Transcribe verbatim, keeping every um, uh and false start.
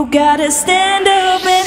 You gotta stand up and